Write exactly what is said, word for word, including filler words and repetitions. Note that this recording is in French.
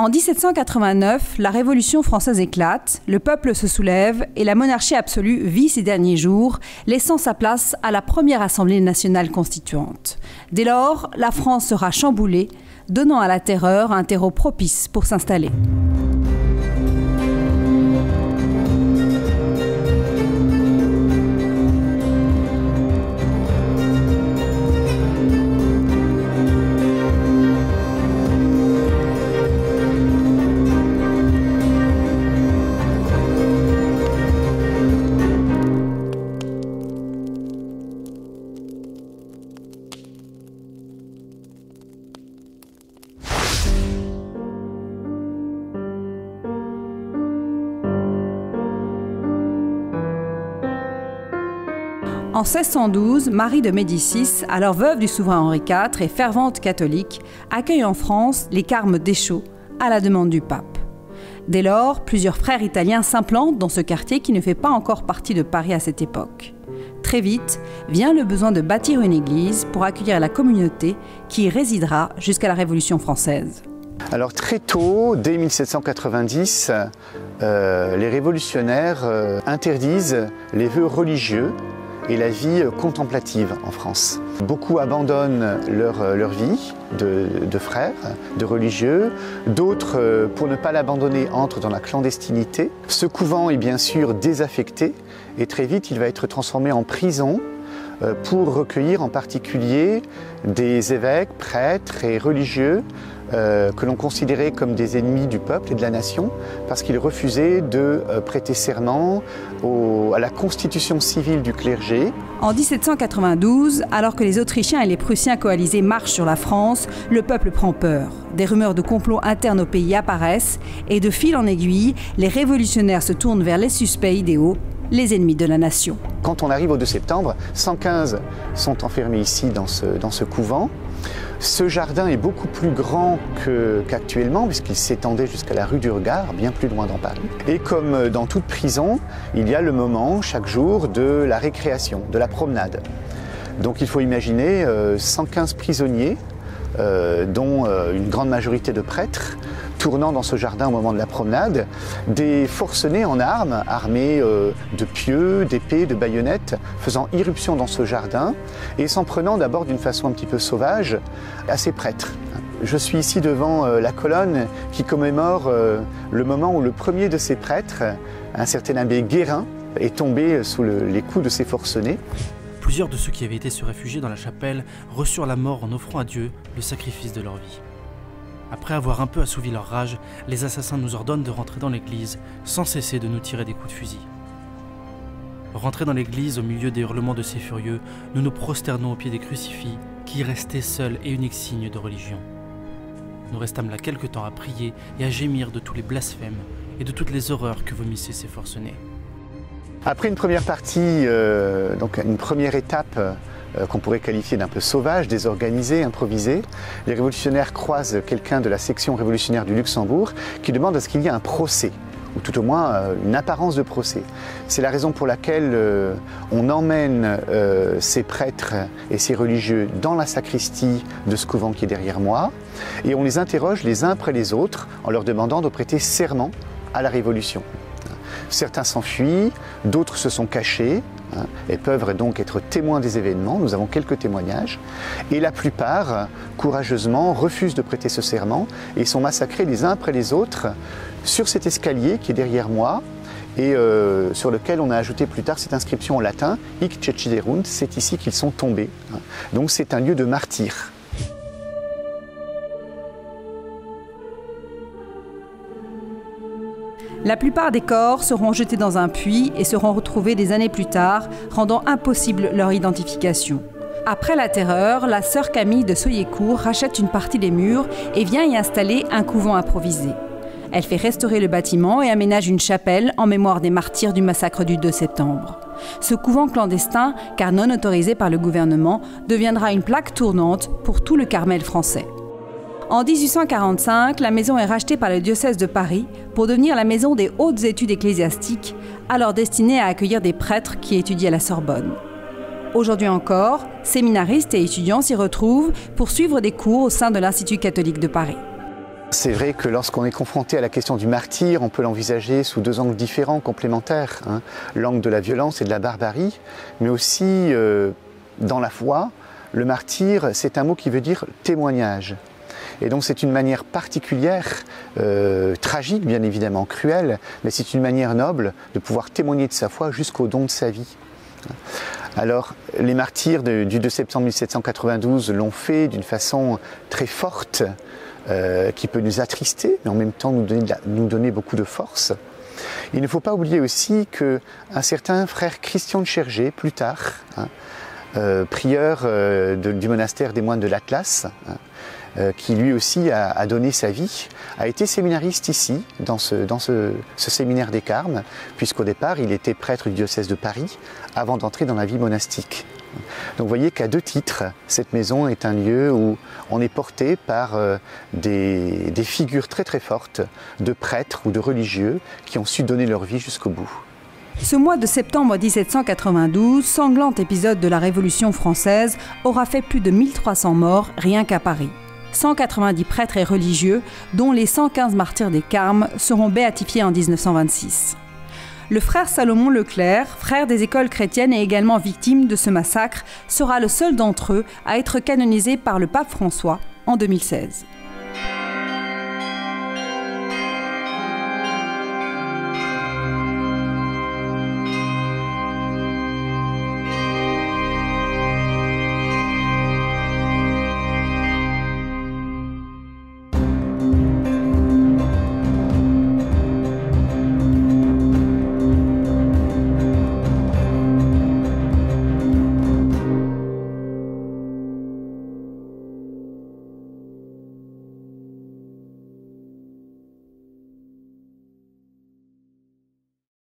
En mille sept cent quatre-vingt-neuf, la Révolution française éclate, le peuple se soulève et la monarchie absolue vit ses derniers jours, laissant sa place à la première Assemblée nationale constituante. Dès lors, la France sera chamboulée, donnant à la terreur un terreau propice pour s'installer. En mille six cent douze, Marie de Médicis, alors veuve du souverain Henri quatre et fervente catholique, accueille en France les Carmes déchaux à la demande du pape. Dès lors, plusieurs frères italiens s'implantent dans ce quartier qui ne fait pas encore partie de Paris à cette époque. Très vite, vient le besoin de bâtir une église pour accueillir la communauté qui y résidera jusqu'à la Révolution française. Alors très tôt, dès mille sept cent quatre-vingt-dix, euh, les révolutionnaires euh, interdisent les vœux religieux et la vie contemplative en France. Beaucoup abandonnent leur, leur vie de, de frères, de religieux. D'autres, pour ne pas l'abandonner, entrent dans la clandestinité. Ce couvent est bien sûr désaffecté et très vite il va être transformé en prison pour recueillir en particulier des évêques, prêtres et religieux Euh, que l'on considérait comme des ennemis du peuple et de la nation parce qu'ils refusaient de euh, prêter serment au, à la constitution civile du clergé. En mille sept cent quatre-vingt-douze, alors que les Autrichiens et les Prussiens coalisés marchent sur la France, le peuple prend peur. Des rumeurs de complots internes au pays apparaissent et de fil en aiguille, les révolutionnaires se tournent vers les suspects idéaux, les ennemis de la nation. Quand on arrive au deux septembre, cent quinze sont enfermés ici dans ce, dans ce couvent. Ce jardin est beaucoup plus grand qu'actuellement puisqu'il s'étendait jusqu'à la rue du Regard, bien plus loin dans Paris. Et comme dans toute prison, il y a le moment chaque jour de la récréation, de la promenade. Donc il faut imaginer euh, cent quinze prisonniers, euh, dont euh, une grande majorité de prêtres, tournant dans ce jardin au moment de la promenade, des forcenés en armes, armés euh, de pieux, d'épées, de baïonnettes, faisant irruption dans ce jardin et s'en prenant d'abord d'une façon un petit peu sauvage à ces prêtres. Je suis ici devant euh, la colonne qui commémore euh, le moment où le premier de ces prêtres, un certain abbé Guérin, est tombé sous le, les coups de ces forcenés. Plusieurs de ceux qui avaient été se réfugier dans la chapelle reçurent la mort en offrant à Dieu le sacrifice de leur vie. Après avoir un peu assouvi leur rage, les assassins nous ordonnent de rentrer dans l'église, sans cesser de nous tirer des coups de fusil. Rentrés dans l'église, au milieu des hurlements de ces furieux, nous nous prosternons au pied des crucifix, qui restaient seuls et uniques signes de religion. Nous restâmes là quelque temps à prier et à gémir de tous les blasphèmes et de toutes les horreurs que vomissaient ces forcenés. Après une première partie, euh, donc une première étape, euh, qu'on pourrait qualifier d'un peu sauvage, désorganisé, improvisé. Les révolutionnaires croisent quelqu'un de la section révolutionnaire du Luxembourg qui demande à ce qu'il y ait un procès, ou tout au moins euh, une apparence de procès. C'est la raison pour laquelle euh, on emmène euh, ces prêtres et ces religieux dans la sacristie de ce couvent qui est derrière moi, et on les interroge les uns après les autres en leur demandant de prêter serment à la Révolution. Certains s'enfuient, d'autres se sont cachés, hein, et peuvent donc être témoins des événements. Nous avons quelques témoignages. Et la plupart, courageusement, refusent de prêter ce serment et sont massacrés les uns après les autres sur cet escalier qui est derrière moi et euh, sur lequel on a ajouté plus tard cette inscription en latin « Hic ceciderunt », c'est ici qu'ils sont tombés. Donc c'est un lieu de martyr. La plupart des corps seront jetés dans un puits et seront retrouvés des années plus tard, rendant impossible leur identification. Après la terreur, la sœur Camille de Soyeucourt rachète une partie des murs et vient y installer un couvent improvisé. Elle fait restaurer le bâtiment et aménage une chapelle en mémoire des martyrs du massacre du deux septembre. Ce couvent clandestin, car non autorisé par le gouvernement, deviendra une plaque tournante pour tout le Carmel français. En mille huit cent quarante-cinq, la maison est rachetée par le diocèse de Paris pour devenir la maison des hautes études ecclésiastiques, alors destinée à accueillir des prêtres qui étudient à la Sorbonne. Aujourd'hui encore, séminaristes et étudiants s'y retrouvent pour suivre des cours au sein de l'Institut catholique de Paris. C'est vrai que lorsqu'on est confronté à la question du martyr, on peut l'envisager sous deux angles différents, complémentaires, hein. L'angle de la violence et de la barbarie, mais aussi euh, dans la foi, le martyr, c'est un mot qui veut dire témoignage. Et donc c'est une manière particulière, euh, tragique bien évidemment, cruelle, mais c'est une manière noble de pouvoir témoigner de sa foi jusqu'au don de sa vie. Alors, les martyrs de, du deux septembre mille sept cent quatre-vingt-douze l'ont fait d'une façon très forte, euh, qui peut nous attrister, mais en même temps nous donner, de la, nous donner beaucoup de force. Il ne faut pas oublier aussi qu'un certain frère Christian de Chergé, plus tard, hein, euh, prieur euh, de, du monastère des Moines de l'Atlas, hein, euh, qui lui aussi a, a donné sa vie, a été séminariste ici, dans ce, dans ce, ce séminaire des Carmes, puisqu'au départ il était prêtre du diocèse de Paris, avant d'entrer dans la vie monastique. Donc vous voyez qu'à deux titres, cette maison est un lieu où on est porté par des, des figures très très fortes de prêtres ou de religieux qui ont su donner leur vie jusqu'au bout. Ce mois de septembre mille sept cent quatre-vingt-douze, sanglant épisode de la Révolution française, aura fait plus de mille trois cents morts rien qu'à Paris. cent quatre-vingt-dix prêtres et religieux, dont les cent quinze martyrs des Carmes, seront béatifiés en mille neuf cent vingt-six. Le frère Salomon Leclerc, frère des écoles chrétiennes et également victime de ce massacre, sera le seul d'entre eux à être canonisé par le pape François en deux mille seize.